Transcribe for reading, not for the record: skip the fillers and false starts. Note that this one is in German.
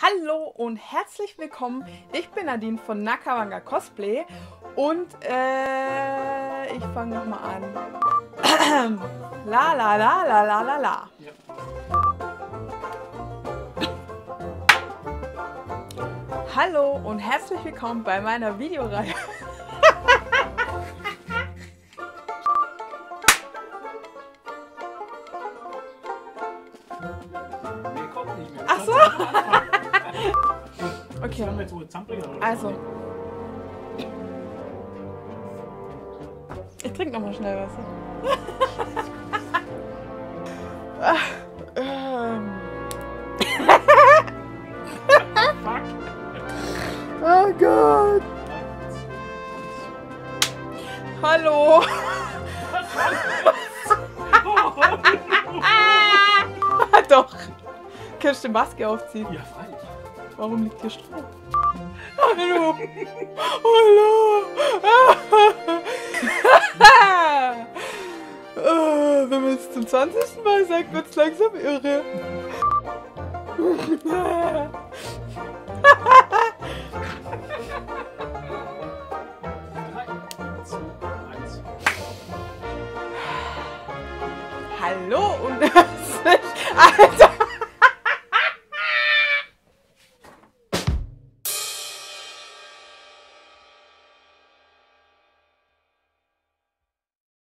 Hallo und herzlich willkommen, ich bin Nadine von Nakawanga Cosplay und ich fange nochmal an. La la la la la la la. Ja. Hallo und herzlich willkommen bei meiner Videoreihe. Nee, kommt nicht mehr. Ach so. Okay. Also. Ich trinke nochmal schnell was. Oh Gott. Hallo. Doch. Kannst du die Maske aufziehen? Ja, freilich. Warum liegt hier Stroh? Hallo! Hallo! Wenn man es zum 20. Mal sagt, wird es langsam irre. Hallo und...